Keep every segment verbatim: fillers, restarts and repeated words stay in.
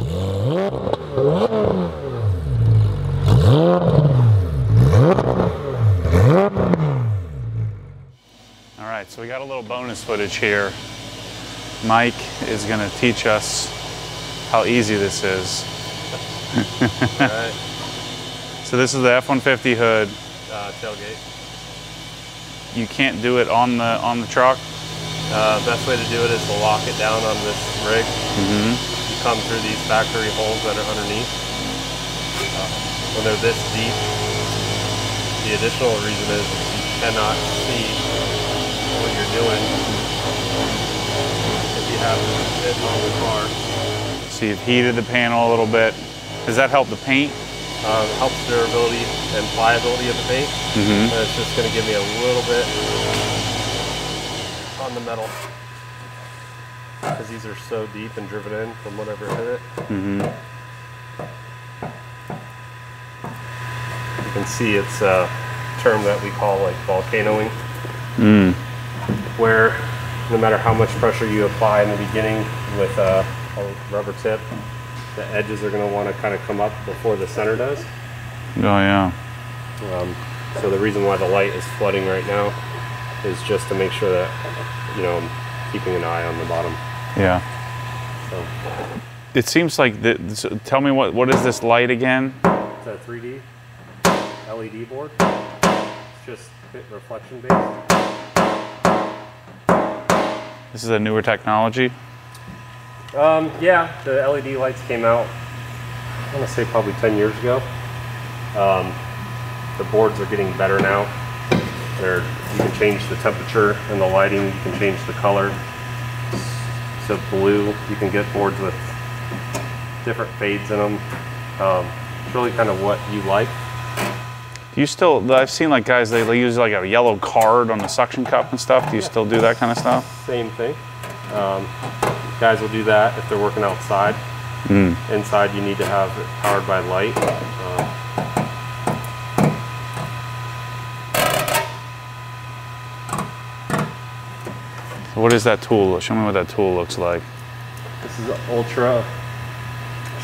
Alright, so we got a little bonus footage here. Mike is going to teach us how easy this is. All right. So this is the F one fifty hood. Uh, tailgate. You can't do it on the on the truck? Uh, best way to do it is to lock it down on this rig. Mm-hmm. You come through these factory holes that are underneath. Uh, when they're this deep, the additional reason is you cannot see what you're doing if you have it on the car. So you've heated the panel a little bit. Does that help the paint? Um, helps durability and pliability of the paint. Mm-hmm. But it's just going to give me a little bit on the metal because these are so deep and driven in from whatever hit it. Mm-hmm. You can see it's a term that we call like volcanoing, mm. where no matter how much pressure you apply in the beginning with a, a rubber tip, the edges are going to want to kind of come up before the center does. Oh yeah. Um, so the reason why the light is flooding right now is just to make sure that, you know, I'm keeping an eye on the bottom. Yeah. So. It seems like, the, so tell me what, what is this light again? It's a three D L E D board. It's just reflection based. This is a newer technology? Um, yeah, the L E D lights came out, I want to say probably ten years ago. Um, the boards are getting better now. They're, you can change the temperature and the lighting, you can change the color. So blue, you can get boards with different fades in them. Um, it's really kind of what you like. Do you still, I've seen like guys, they use like a yellow card on the suction cup and stuff. Do you yeah. still do that kind of stuff? Same thing. Um, Guys will do that if they're working outside. Mm. Inside, you need to have it powered by light. Um, so what is that tool? Show me what that tool looks like. This is an ultra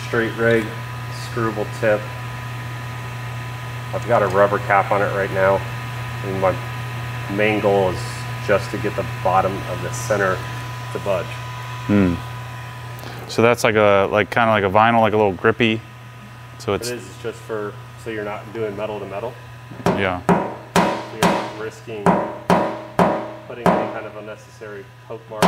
straight rig, screwable tip. I've got a rubber cap on it right now. And my main goal is just to get the bottom of the center to budge. Hmm. So that's like a like kind of like a vinyl, like a little grippy. So it's it is just for so you're not doing metal to metal. Yeah. So you're not risking putting any kind of unnecessary poke marks.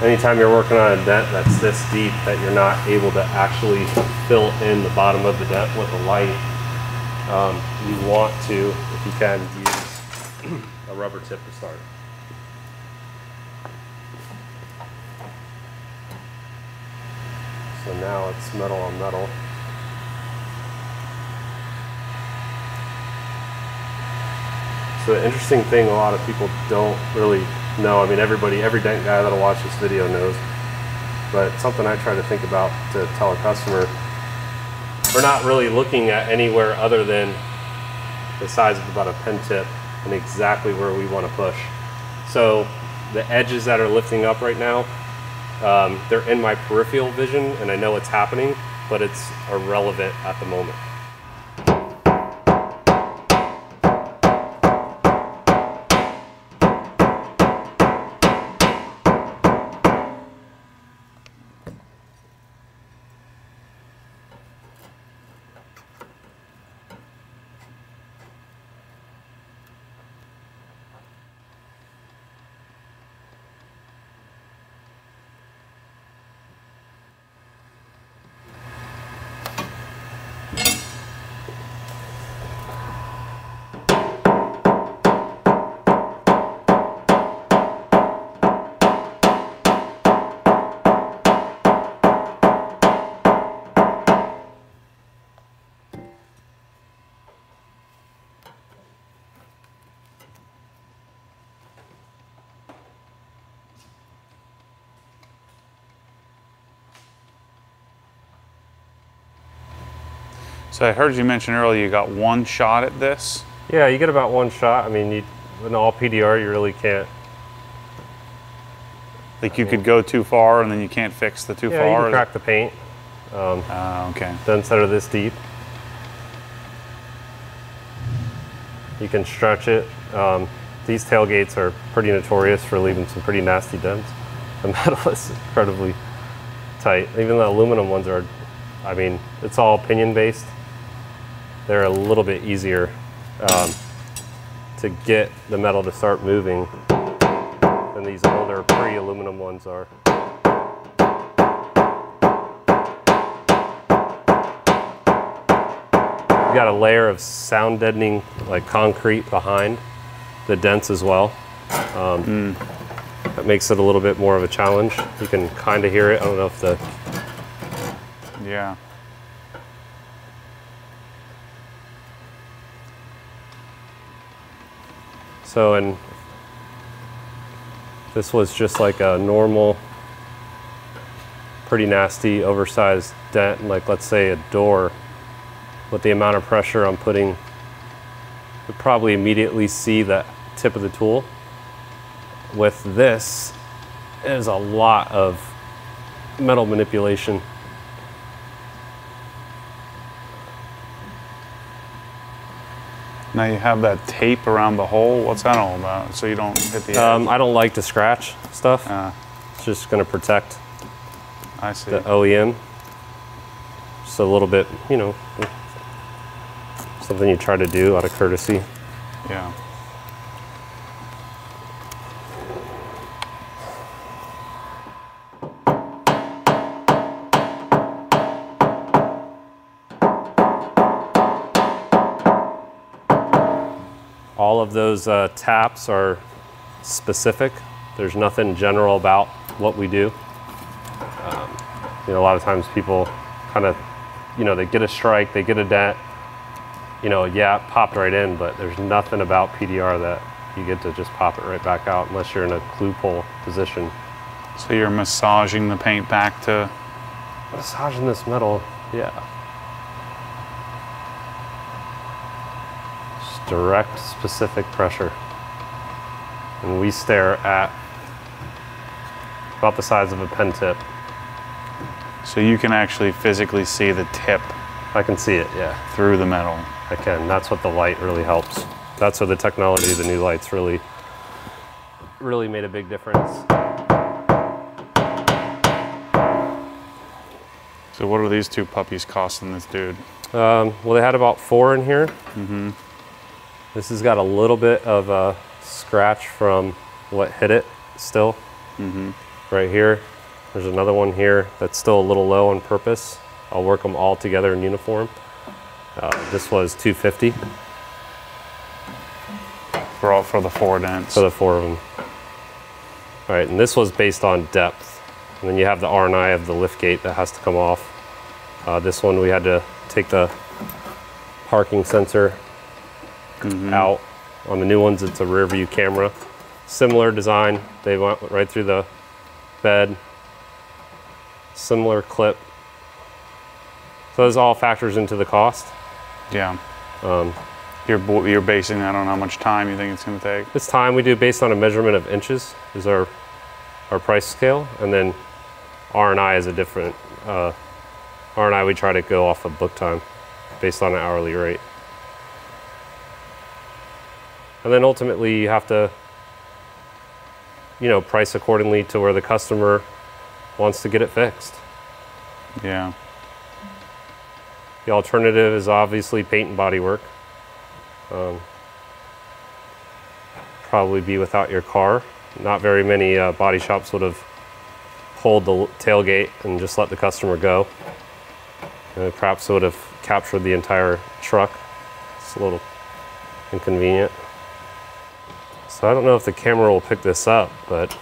Anytime you're working on a dent that's this deep that you're not able to actually fill in the bottom of the dent with a light, um, you want to, if you can, use a rubber tip to start. So now it's metal on metal. So the interesting thing a lot of people don't really know, I mean everybody, every dent guy that'll watch this video knows, but something I try to think about to tell a customer, we're not really looking at anywhere other than the size of about a pen tip and exactly where we want to push. So the edges that are lifting up right now, um, they're in my peripheral vision and I know it's happening, but it's irrelevant at the moment. So I heard you mention earlier you got one shot at this. Yeah, you get about one shot. I mean, you, in all P D R, you really can't Like you could go too far and then you can't fix the too yeah, far? Yeah, you can crack the paint. Um, uh, okay. Dents that are this deep, you can stretch it. Um, these tailgates are pretty notorious for leaving some pretty nasty dents. The metal is incredibly tight. Even the aluminum ones are, I mean, it's all pinion based. They're a little bit easier um, to get the metal to start moving than these older pre-aluminum ones are. You've got a layer of sound deadening, like concrete behind the dents as well. Um, mm. That makes it a little bit more of a challenge. You can kind of hear it. I don't know if the... Yeah. So, and this was just like a normal, pretty nasty, oversized dent, like let's say a door. With the amount of pressure I'm putting, you'll probably immediately see the tip of the tool. With this, there's a lot of metal manipulation. Now you have that tape around the hole. What's that all about? So you don't hit the edge? Um, I don't like to scratch stuff. Uh, it's just going to protect I see. the O E M. Just a little bit, you know, something you try to do out of courtesy. Yeah. All of those uh, taps are specific. There's nothing general about what we do. Um, you know, a lot of times people kind of, you know, they get a strike, they get a dent, you know, yeah, it popped right in, but there's nothing about P D R that you get to just pop it right back out unless you're in a glue pull position. So you're massaging the paint back to? Massaging this metal, yeah. Direct, specific pressure. And we stare at about the size of a pen tip. So you can actually physically see the tip. I can see it, yeah. Through the metal. I can. That's what the light really helps. That's where the technology of the new lights really, really made a big difference. So what are these two puppies costing this dude? Um, well, they had about four in here. Mm-hmm. This has got a little bit of a scratch from what hit it still. Mm-hmm. Right here. There's another one here that's still a little low on purpose. I'll work them all together in uniform. Uh, this was two fifty. For all for the four dents. For the four of them. All right, and this was based on depth. And then you have the R and I of the lift gate that has to come off. Uh, this one we had to take the parking sensor Mm-hmm. out. On the new ones, it's a rear view camera. Similar design. They went right through the bed. Similar clip. So those all factors into the cost. Yeah. Um, you're, you're basing that on how much time you think it's going to take? It's time. We do based on a measurement of inches is our, our price scale. And then R and I is a different, uh, R and I we try to go off of book time based on an hourly rate. And then ultimately you have to, you know, price accordingly to where the customer wants to get it fixed. Yeah. The alternative is obviously paint and body work. Um, probably be without your car. Not very many uh, body shops would have pulled the tailgate and just let the customer go. And perhaps it would have captured the entire truck. It's a little inconvenient. So I don't know if the camera will pick this up, but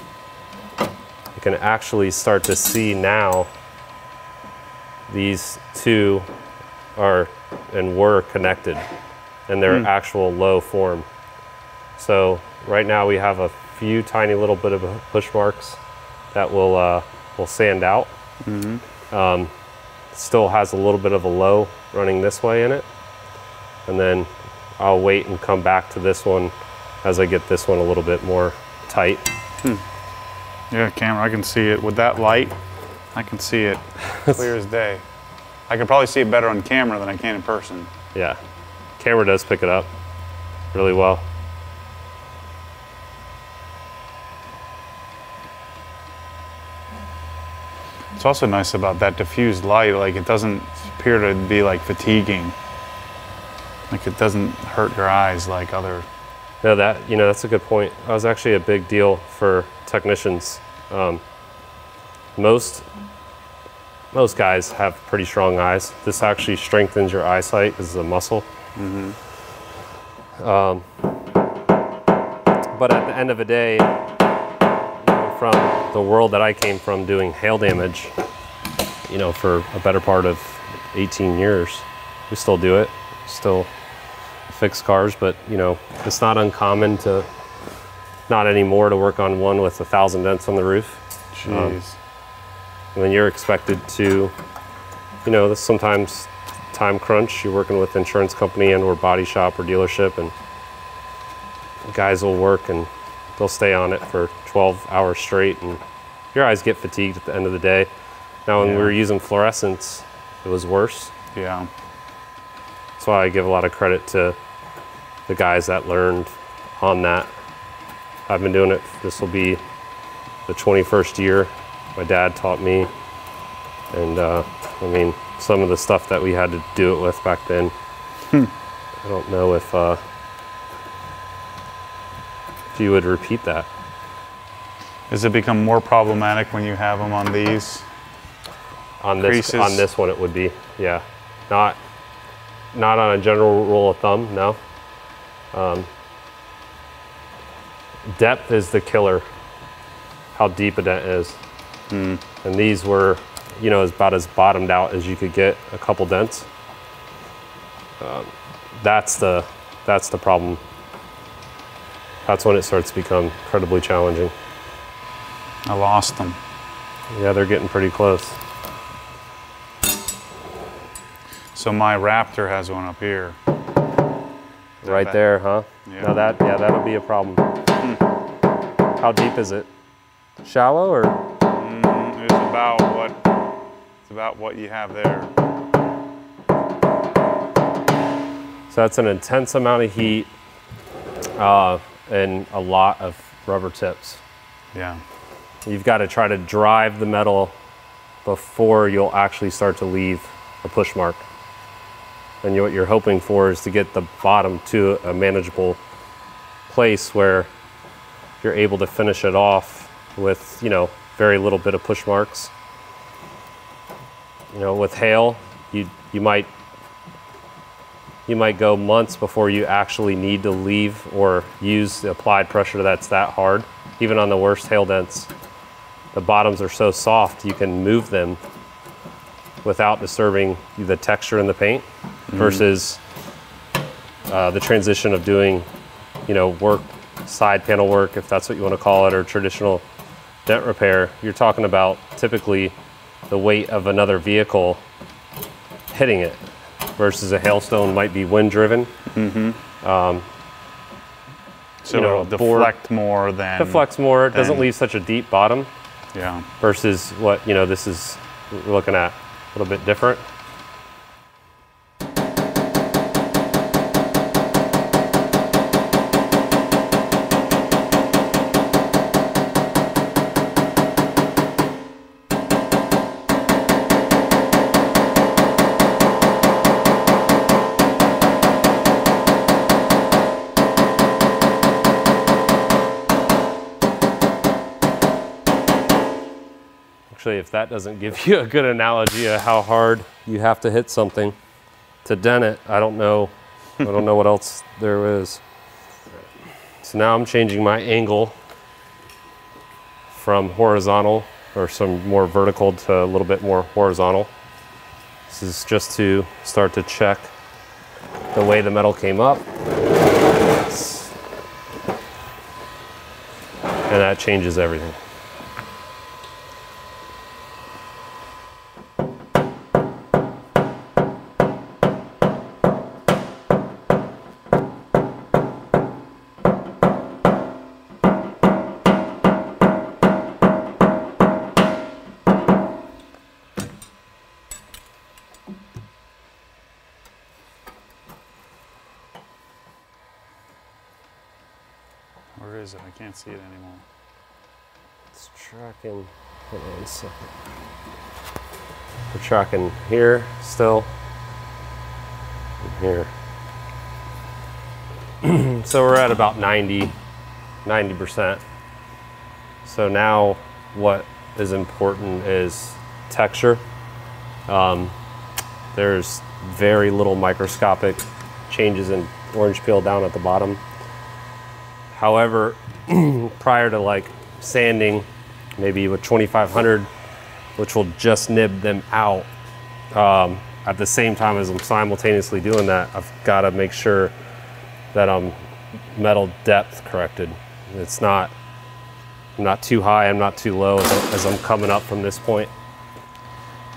you can actually start to see now these two are and were connected in their mm. actual low form. So right now we have a few tiny little bit of push marks that will, uh, will sand out. Mm-hmm. um, still has a little bit of a low running this way in it. And then I'll wait and come back to this one as I get this one a little bit more tight. Hmm. Yeah, camera, I can see it. With that light, I can see it clear as day. I could probably see it better on camera than I can in person. Yeah, camera does pick it up really well. It's also nice about that diffused light, like it doesn't appear to be like fatiguing. Like it doesn't hurt your eyes like other. No, that, you know, that's a good point. That was actually a big deal for technicians. Um, most, most guys have pretty strong eyes. This actually strengthens your eyesight. This is a muscle. Mm-hmm. Um, but at the end of the day, from the world that I came from doing hail damage, you know, for a better part of eighteen years. We still do it, still fix cars, but you know, it's not uncommon to, not anymore, to work on one with a thousand dents on the roof. Jeez. Um, and then you're expected to, you know, sometimes time crunch, you're working with insurance company and or body shop or dealership, and guys will work and they'll stay on it for twelve hours straight, and your eyes get fatigued at the end of the day. Now, when yeah. we were using fluorescents, it was worse. Yeah. That's why I give a lot of credit to the guys that learned on that. I've been doing it, this will be the twenty-first year. My dad taught me. And uh, I mean, some of the stuff that we had to do it with back then, hmm. I don't know if, uh, if you would repeat that. Does it become more problematic when you have them on these? On this, creases? On this one, it would be, yeah. Not, not on a general rule of thumb, no. Um, depth is the killer. How deep a dent is, mm. and these were, you know, about as bottomed out as you could get. A couple dents. Um, that's the, that's the problem. That's when it starts to become incredibly challenging. I lost them. Yeah, they're getting pretty close. So my Raptor has one up here. Right that, there, huh? Yeah. Now that, yeah, that'll be a problem. Mm. How deep is it? Shallow or? Mm, it's about what, it's about what you have there. So that's an intense amount of heat uh, and a lot of rubber tips. Yeah. You've got to try to drive the metal before you'll actually start to leave a push mark. And what you're hoping for is to get the bottom to a manageable place where you're able to finish it off with, you know, very little bit of push marks. You know, with hail, you, you might, you might go months before you actually need to leave or use the applied pressure that's that hard. Even on the worst hail dents, the bottoms are so soft, you can move them without disturbing the texture in the paint, mm-hmm. versus uh, the transition of doing, you know, work, side panel work, if that's what you want to call it, or traditional dent repair. You're talking about typically the weight of another vehicle hitting it versus a hailstone might be wind driven. Mm-hmm. um, So you know, it'll deflect board, more than... Deflects more, it doesn't leave such a deep bottom. Yeah. Versus what, you know, this is we're looking at a little bit different. If that doesn't give you a good analogy of how hard you have to hit something to dent it, I don't know. I don't know what else there is. So now I'm changing my angle from horizontal or some more vertical to a little bit more horizontal. This is just to start to check the way the metal came up. And that changes everything. Where is it? I can't see it anymore. It's tracking. Hold on a second. We're tracking here still. And here. So we're at about ninety, ninety percent. So now what is important is texture. Um, there's very little microscopic changes in orange peel down at the bottom. However, prior to like sanding, maybe with twenty-five hundred, which will just nib them out, um, at the same time as I'm simultaneously doing that, I've got to make sure that I'm metal depth corrected. It's not, I'm not too high, I'm not too low as I'm coming up from this point.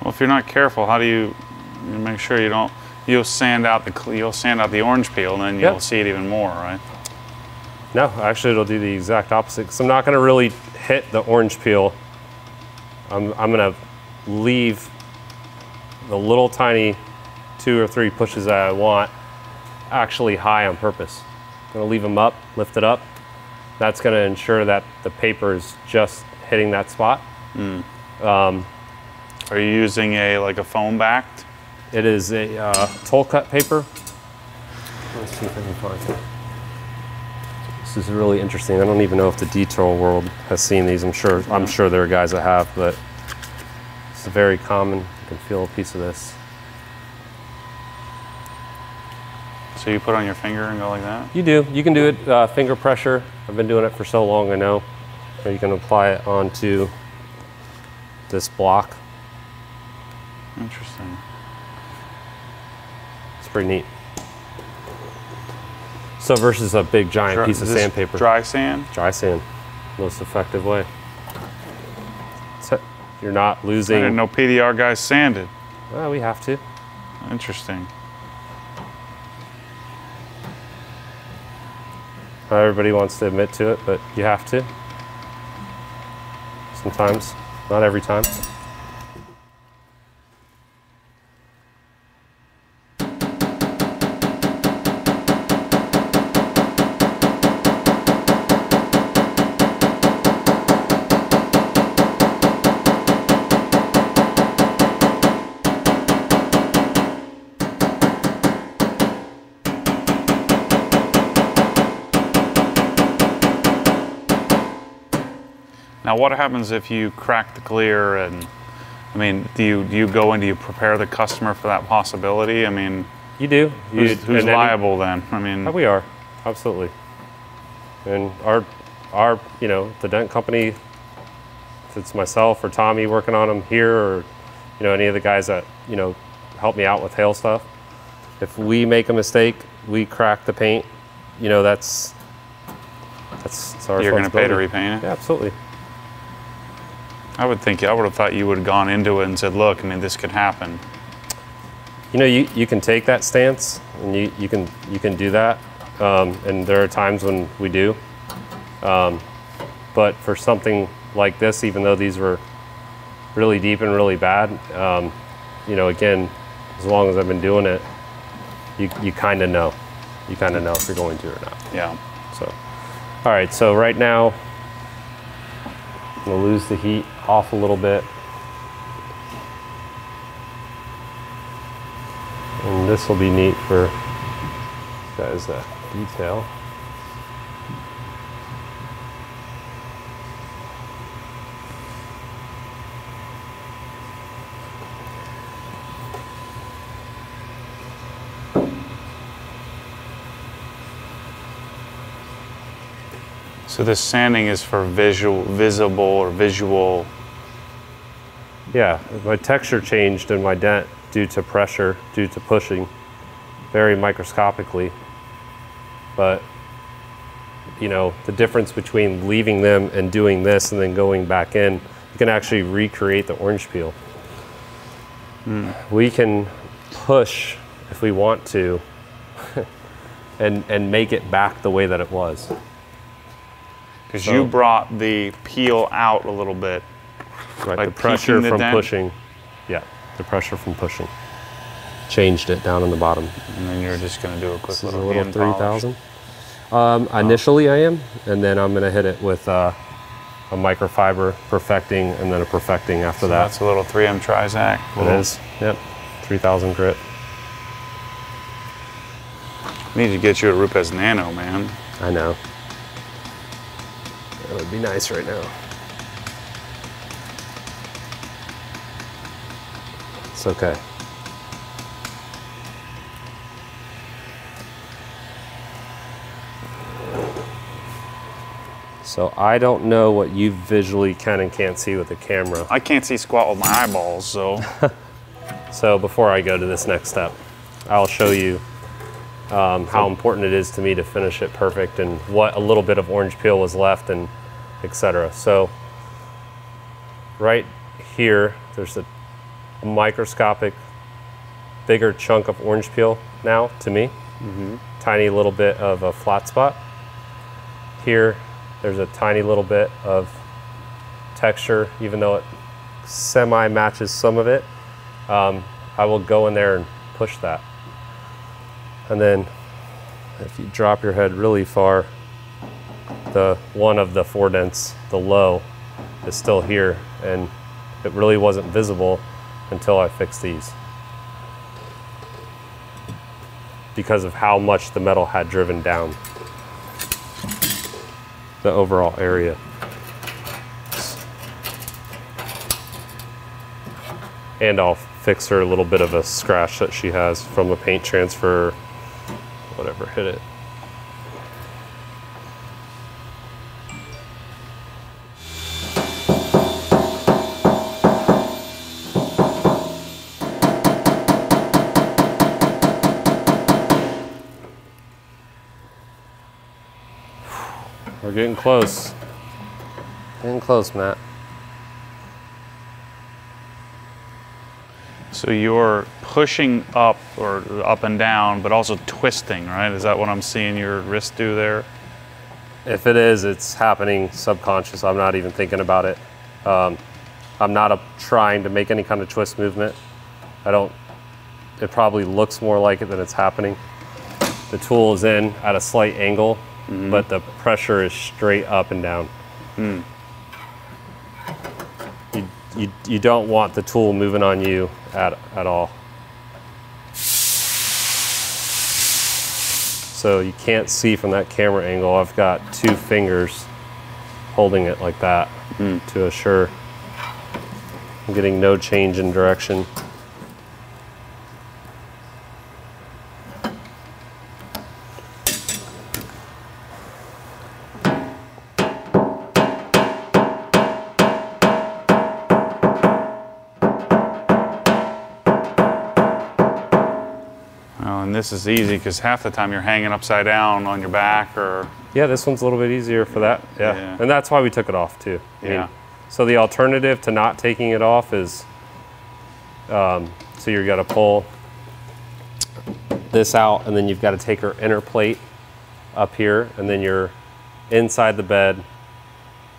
Well, if you're not careful, how do you make sure you don't, you'll sand out the, you'll sand out the orange peel and then you'll yep. see it even more, right? No, actually it'll do the exact opposite, because I'm not going to really hit the orange peel. I'm, I'm going to leave the little tiny two or three pushes that I want actually high on purpose. I'm going to leave them up, lift it up. That's going to ensure that the paper is just hitting that spot. Mm. Um, Are you using a like a foam backed? It is a uh, toll cut paper. Let's see if I can find it. This is really interesting. I don't even know if the detail world has seen these. I'm sure. Yeah. I'm sure there are guys that have, but it's very common. You can feel a piece of this. So you put on your finger and go like that? You do. You can do it uh, finger pressure. I've been doing it for so long, I know. Or you can apply it onto this block. Interesting. It's pretty neat. So versus a big giant dry, piece of sandpaper. Dry sand? Dry sand. Most effective way. You're not losing. I didn't know P D R guys sanded. Well, we have to. Interesting. Not everybody wants to admit to it, but you have to. Sometimes, not every time. Now, what happens if you crack the clear? And I mean, do you do you go and do you prepare the customer for that possibility? I mean, you do. Who's, you, who's liable any, then? I mean, we are, absolutely. And our our you know the Dent Company, if it's myself or Tommy working on them here, or you know any of the guys that you know help me out with hail stuff, if we make a mistake, we crack the paint. You know that's that's, that's our responsibility. You're going to pay to repaint it. Yeah, absolutely. I would think, I would have thought you would have gone into it and said, look, I mean, this could happen. You know, you, you can take that stance and you, you, can, you can do that. Um, and there are times when we do. Um, but for something like this, even though these were really deep and really bad, um, you know, again, as long as I've been doing it, you, you kind of know. You kind of know if you're going to or not. Yeah. So, all right, so right now, I'm gonna lose the heat off a little bit. And this will be neat for guys that detail. So this sanding is for visual, visible or visual? Yeah, my texture changed in my dent due to pressure, due to pushing, very microscopically. But, you know, the difference between leaving them and doing this and then going back in, you can actually recreate the orange peel. Mm. We can push if we want to and, and make it back the way that it was. Because so, you brought the peel out a little bit. Right, like the pressure from the pushing. Yeah, the pressure from pushing. Changed it down on the bottom. And then you're just going to do a quick this little, is a little three thousand. Um, initially I am, and then I'm gonna hit it with uh, a microfiber perfecting, and then a perfecting after so that. That's a little three M Trizac. It is, yep, three thousand grit. We need to get you a Rupes Nano, man. I know. That would be nice right now. It's okay. So I don't know what you visually can and can't see with the camera. I can't see squat with my eyeballs, so. So before I go to this next step, I'll show you um, how important it is to me to finish it perfect and what a little bit of orange peel was left and et cetera. So right here, there's a microscopic bigger chunk of orange peel now to me. Mm-hmm. Tiny little bit of a flat spot. Here, there's a tiny little bit of texture, even though it semi matches some of it. Um, I will go in there and push that. And then if you drop your head really far, the one of the four dents, the low, is still here. And it really wasn't visible until I fixed these, because of how much the metal had driven down the overall area. And I'll fix her a little bit of a scratch that she has from a paint transfer, whatever hit it. We're getting close. Getting close, Matt. So you're pushing up or up and down, but also twisting, right? Is that what I'm seeing your wrist do there? If it is, it's happening subconscious. I'm not even thinking about it. Um, I'm not up trying to make any kind of twist movement. I don't, it probably looks more like it than it's happening. The tool is in at a slight angle. Mm-hmm. But the pressure is straight up and down. Mm. You, you, you don't want the tool moving on you at, at all. So you can't see from that camera angle. I've got two fingers holding it like that mm. to assure I'm getting no change in direction. This is easy because half the time you're hanging upside down on your back or... Yeah, this one's a little bit easier for that. Yeah, yeah. And that's why we took it off too. I yeah. mean, so the alternative to not taking it off is, um, so you've got to pull this out and then you've got to take her inner plate up here and then you're inside the bed,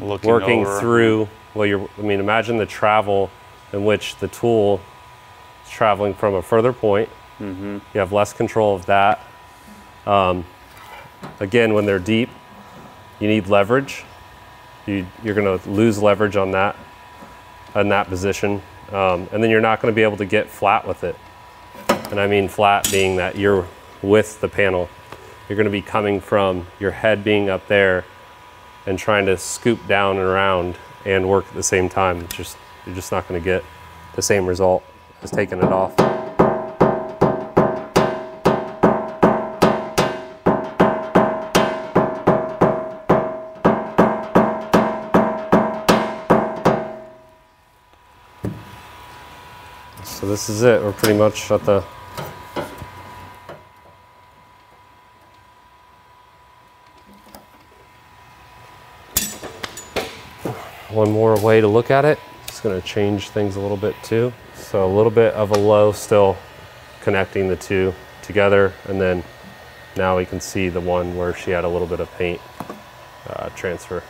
Looking working over. through, well, you're, I mean, imagine the travel in which the tool is traveling from a further point. Mm-hmm. You have less control of that. Um, again, when they're deep, you need leverage. You, you're going to lose leverage on that, in that position. Um, and then you're not going to be able to get flat with it. And I mean flat being that you're with the panel. You're going to be coming from your head being up there and trying to scoop down and around and work at the same time. It's just, you're just not going to get the same result as taking it off. So this is it. We're pretty much at the... One more way to look at it. It's going to change things a little bit too. So a little bit of a low still connecting the two together. And then now we can see the one where she had a little bit of paint uh, transfer.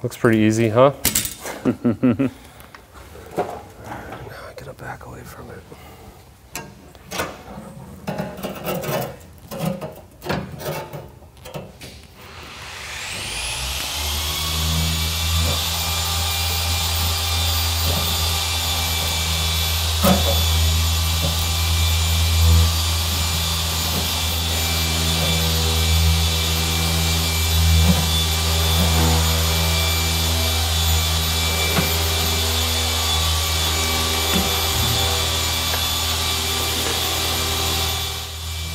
Looks pretty easy, huh? Now I gotta back away from it.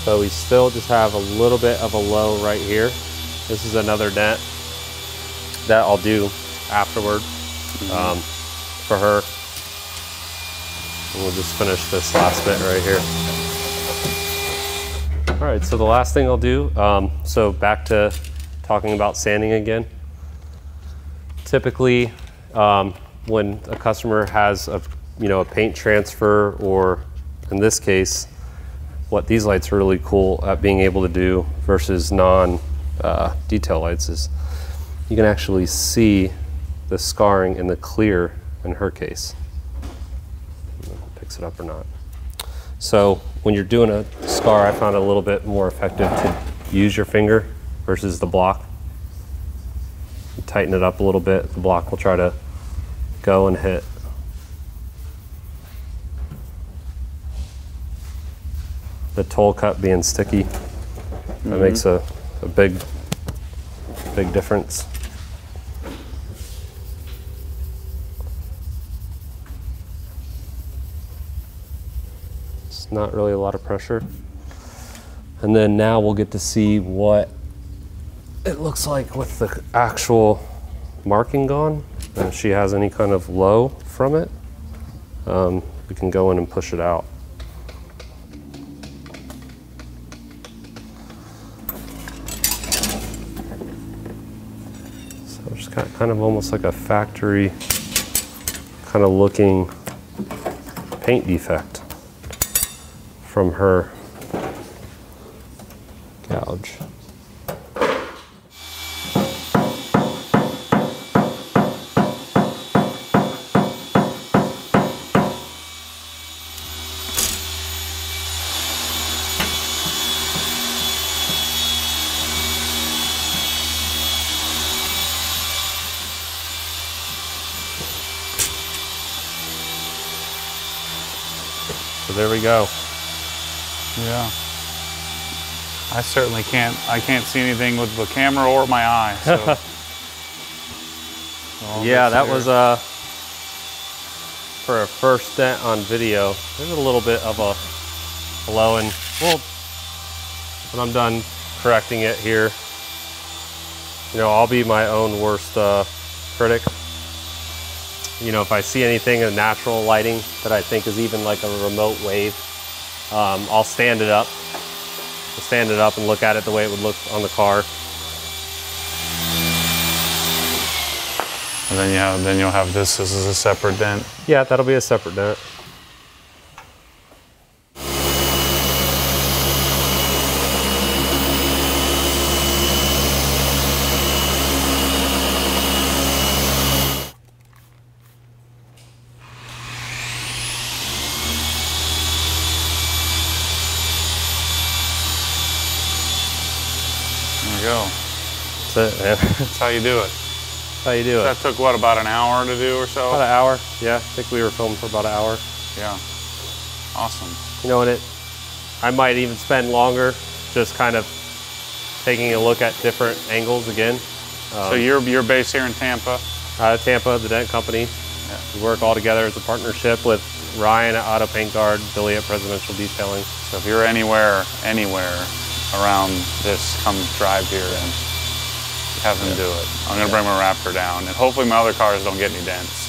So we still just have a little bit of a low right here. This is another dent that I'll do afterward mm-hmm. um, for her. We'll just finish this last bit right here. All right, so the last thing I'll do, um, so back to talking about sanding again. Typically, um, when a customer has a, you know, a paint transfer, or in this case, what these lights are really cool at being able to do versus non uh, detail lights is you can actually see the scarring in the clear in her case. Picks it up or not. So when you're doing a scar, I found it a little bit more effective to use your finger versus the block. You tighten it up a little bit, the block will try to go and hit. The toll cut being sticky, that mm-hmm. makes a, a big, big difference. It's not really a lot of pressure. And then now we'll get to see what it looks like with the actual marking gone. And if she has any kind of low from it, um, we can go in and push it out. Kind of almost like a factory kind of looking paint defect from her gouge. There we go. Yeah. I certainly can't, I can't see anything with the camera or my eye. So. Well, yeah, that here. was uh, for a first dent on video. There's a little bit of a low, and well, when I'm done correcting it here, you know, I'll be my own worst uh, critic. You know, if I see anything in natural lighting that I think is even like a remote wave, um, I'll stand it up. I'll stand it up and look at it the way it would look on the car. And then you have, then you'll have this. This is a separate dent. Yeah, that'll be a separate dent. That's it, man. That's how you do it. That's how you do it. That took, what, about an hour to do or so? About an hour, yeah. I think we were filming for about an hour. Yeah. Awesome. You know, and it, I might even spend longer just kind of taking a look at different angles again. Um, so you're, you're based here in Tampa? Out of Tampa, the Dent Company. Yeah. We work all together as a partnership with Ryan at Auto Paint Guard, Billy at Presidential Detailing. So if you're anywhere, anywhere around this, come drive here and have them yeah. do it. I'm gonna yeah. bring my Raptor down, and hopefully my other cars don't get any dents.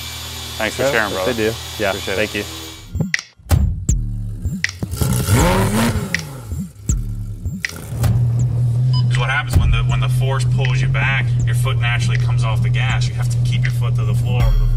Thanks for yeah, sharing, brother. They do. Yeah, Appreciate thank it. you. Because what happens when the when the force pulls you back, your foot naturally comes off the gas. You have to keep your foot to the floor.